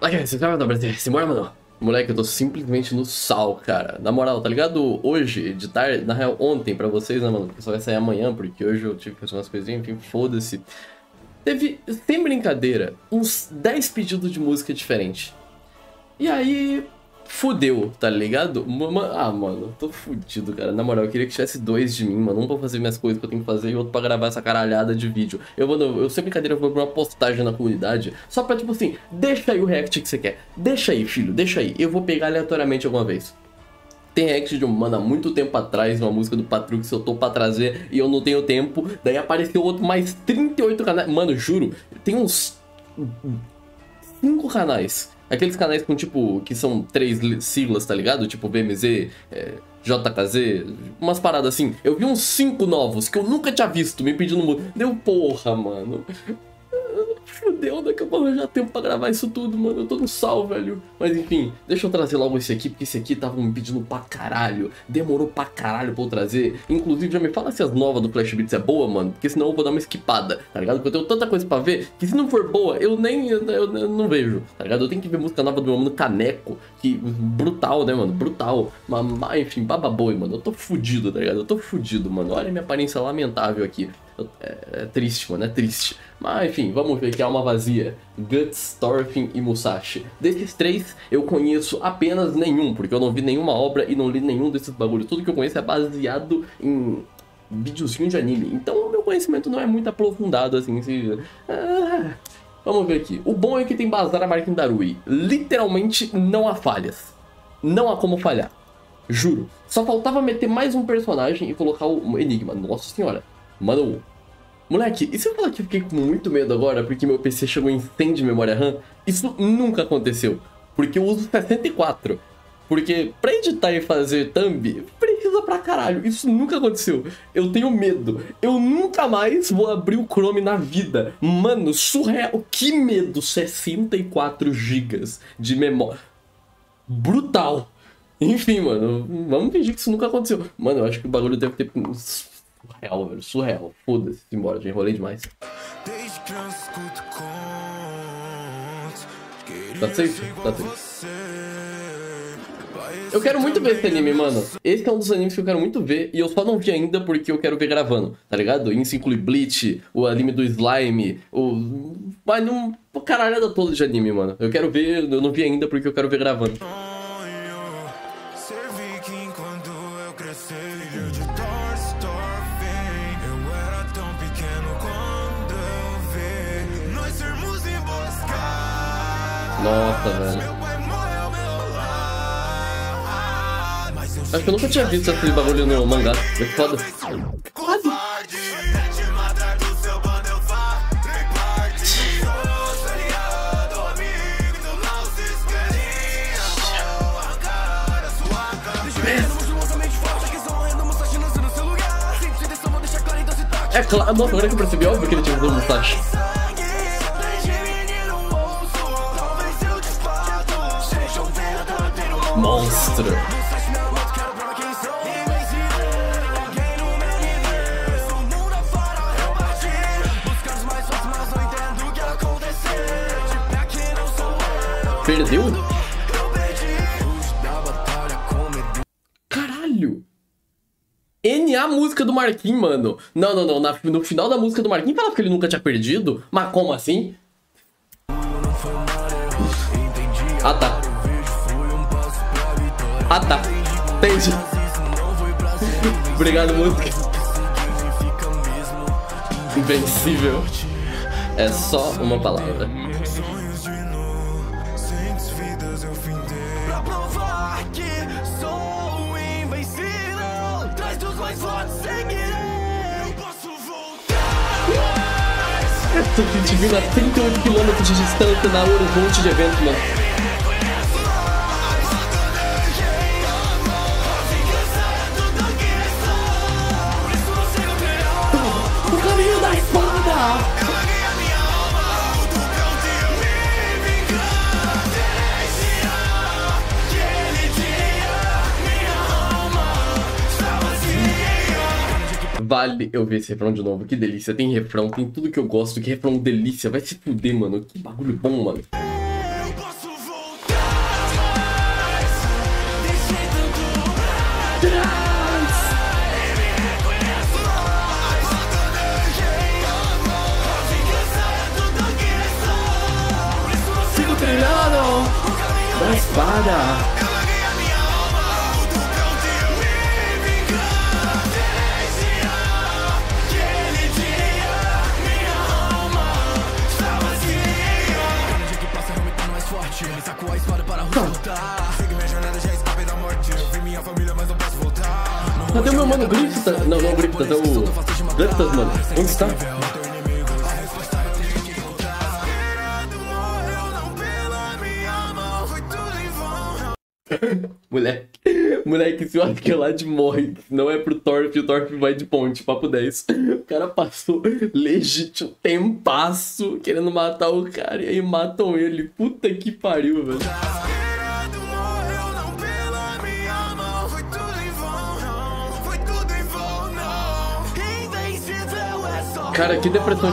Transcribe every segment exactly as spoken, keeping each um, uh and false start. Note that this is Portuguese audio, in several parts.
Like, se inscreve no canal, simbora, mano. Moleque, eu tô simplesmente no sal, cara. Na moral, tá ligado? Hoje, de tarde, na real, ontem pra vocês, né, mano? Porque só vai sair amanhã, porque hoje eu tive que fazer umas coisinhas, enfim, foda-se. Teve, sem brincadeira, uns dez pedidos de música diferente. E aí... fudeu, tá ligado? Mama... Ah, mano, tô fudido, cara. Na moral, eu queria que tivesse dois de mim, mano. Um pra fazer minhas coisas que eu tenho que fazer e outro pra gravar essa caralhada de vídeo. Eu vou, eu sem brincadeira, vou pra uma postagem na comunidade. Só pra, tipo assim, deixa aí o react que você quer. Deixa aí, filho, deixa aí. Eu vou pegar aleatoriamente alguma vez. Tem react de um mano há muito tempo atrás, uma música do Patrick que eu tô pra trazer e eu não tenho tempo. Daí apareceu outro, mais trinta e oito canais. Mano, juro, tem uns... cinco canais. Aqueles canais com, tipo, que são três siglas, tá ligado? Tipo, B M Z, é, J K Z, umas paradas assim. Eu vi uns cinco novos que eu nunca tinha visto me pedindo muito. Deu porra, mano. Fudeu, daqui a pouco eu já tenho pra gravar isso tudo, mano. Eu tô no sal, velho. Mas, enfim, deixa eu trazer logo esse aqui, porque esse aqui tava me pedindo pra caralho. Demorou pra caralho pra eu trazer. Inclusive, já me fala se as novas do Flash Beats é boa, mano. Porque senão eu vou dar uma esquipada, tá ligado? Porque eu tenho tanta coisa pra ver, que se não for boa, eu nem... Eu, eu, eu não vejo, tá ligado? Eu tenho que ver música nova do meu mano Caneco, que... brutal, né, mano? Brutal. Mas, mas enfim, bababoi, mano. Eu tô fudido, tá ligado? Eu tô fudido, mano. Olha a minha aparência lamentável aqui. É, é triste, mano, é triste. Mas enfim, vamos ver que é uma vazia. Guts, Thorfinn e Musashi. Desses três, eu conheço apenas nenhum, porque eu não vi nenhuma obra e não li nenhum desses bagulhos. Tudo que eu conheço é baseado em videozinho de anime. Então o meu conhecimento não é muito aprofundado, assim. Se... Ah, vamos ver aqui. O bom é que tem bazar a marca em Daarui. Literalmente não há falhas. Não há como falhar. Juro. Só faltava meter mais um personagem e colocar o Enigma. Nossa senhora. Mano... Moleque, e se eu falar que eu fiquei com muito medo agora porque meu P C chegou em cem de memória RAM? Isso nunca aconteceu, porque eu uso sessenta e quatro. Porque pra editar e fazer thumb, precisa pra caralho. Isso nunca aconteceu. Eu tenho medo. Eu nunca mais vou abrir o Chrome na vida. Mano, surreal. Que medo. sessenta e quatro gigas de memória. Brutal. Enfim, mano. Vamos fingir que isso nunca aconteceu. Mano, eu acho que o bagulho deve ter... Surreal, velho, surreal. Foda-se, embora, já enrolei demais. Tá safe? Tá safe. Eu quero muito ver esse anime, mano. Esse é um dos animes que eu quero muito ver e eu só não vi ainda porque eu quero ver gravando, tá ligado? Isso inclui Bleach, o anime do slime, o... Vai num... caralhada toda de anime, mano. Eu quero ver, eu não vi ainda porque eu quero ver gravando. Nossa, velho. Acho que eu nunca tinha visto aquele bagulho no mangá. É foda. Quase. É claro. Nossa, agora que eu percebi, óbvio que ele tinha usado o Musashi. Monstro. Perdeu? Caralho! N A música do Marquinhos, mano. Não, não, não. Na, no final da música do Marquinhos falava que ele nunca tinha perdido. Mas como assim? Ah, tá. Ah, tá. Entendi. Obrigado, música. Invencível. É só uma palavra. Pra provar que sou invencível, traz dos mais fortes, seguirei. Eu posso voltar. Eu tô vivendo a trinta e oito quilômetros de distância na horizonte de evento, mano. Vale eu ver esse refrão de novo, que delícia. Tem refrão, tem tudo que eu gosto, que refrão delícia. Vai se fuder, mano. Que bagulho bom, mano. Eu posso trilhado da espada. Cadê o meu mano Griffith? Não, não o Griffith, até o Guts, mano. Onde está? Moleque, moleque, se o Arquelad morre, não é pro Thorfinn, o Thorfinn vai de ponte, papo dez. O cara passou legítimo tempasso querendo matar o cara e aí matam ele. Puta que pariu, velho. Cara, que depressão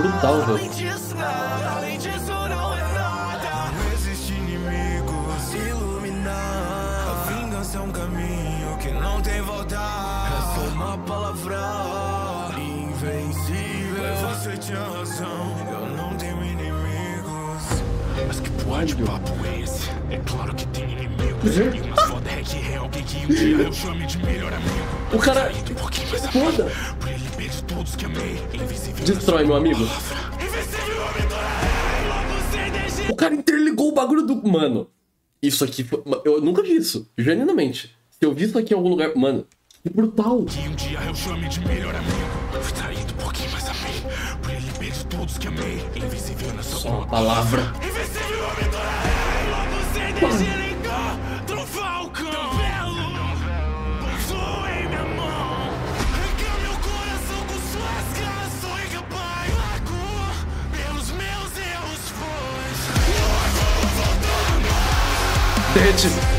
brutal, velho. É um caminho que não tem volta. É só uma palavra invencível. Você tinha razão, eu não tenho inimigos. Mas que bate-papo é esse? É claro que tem inimigos. Amigo, mas foda é que é alguém que um dia eu chame de melhor amigo. O cara foda. Por ele pede todos que amei. Destrói, meu amigo. O cara interligou o bagulho do... Mano, isso aqui foi... Eu nunca vi isso, genuinamente. Se eu vi isso aqui em algum lugar... Mano, que brutal. Que um dia eu chame de melhor amigo. Fui traído por quem mais amei. Por ele perdi todos que amei. Invisível na sua boca. Só uma palavra. Invisível homem dourado. Logo você desligou. Trofalcão. Belo. Sou em minha mão. Arranca meu coração com suas garras. Sou incapaz. Lago pelos meus erros foi. Logo voltando. Derretido.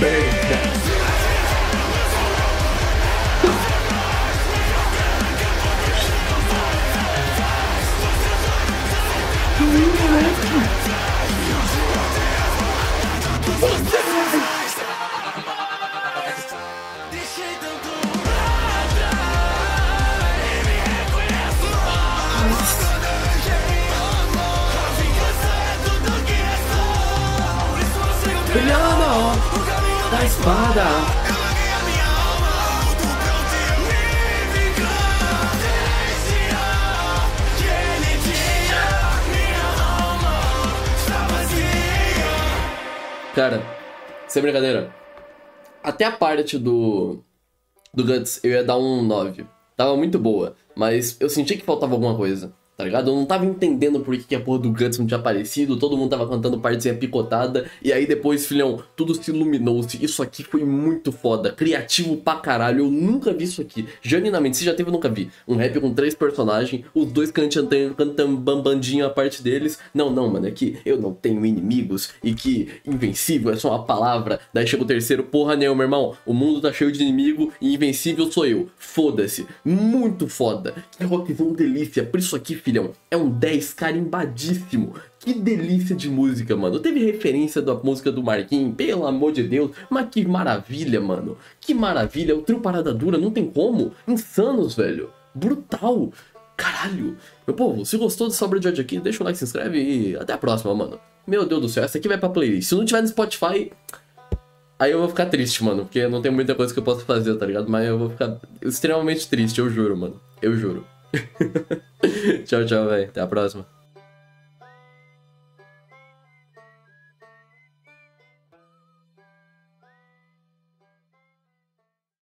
Bem, da espada. Cara, sem brincadeira, até a parte do do Guts eu ia dar um nove. Tava muito boa, mas eu senti que faltava alguma coisa, tá ligado? Eu não tava entendendo por que, que a porra do Guts não tinha aparecido, todo mundo tava cantando partezinha picotada, e aí depois, filhão, tudo se iluminou-se. Isso aqui foi muito foda, criativo pra caralho, eu nunca vi isso aqui. Genuinamente, se já teve, eu nunca vi. Um rap com três personagens, os dois cantando, cantando bambandinho a parte deles. Não, não, mano, é que eu não tenho inimigos, e que invencível é só uma palavra. Daí chega o terceiro, porra nenhuma, meu irmão, o mundo tá cheio de inimigo, e invencível sou eu. Foda-se, muito foda. Que rockzão delícia, por isso aqui, filho, é um dez carimbadíssimo. Que delícia de música, mano. Teve referência da música do Marquinhos, pelo amor de Deus. Mas que maravilha, mano. Que maravilha. O trio Parada Dura, não tem como. Insanos, velho. Brutal. Caralho. Meu povo, se gostou dessa obra de hoje aqui, deixa o like, se inscreve e até a próxima, mano. Meu Deus do céu, essa aqui vai pra playlist. Se não tiver no Spotify, aí eu vou ficar triste, mano. Porque não tem muita coisa que eu possa fazer, tá ligado? Mas eu vou ficar extremamente triste, eu juro, mano. Eu juro. Tchau, tchau, velho. Até a próxima.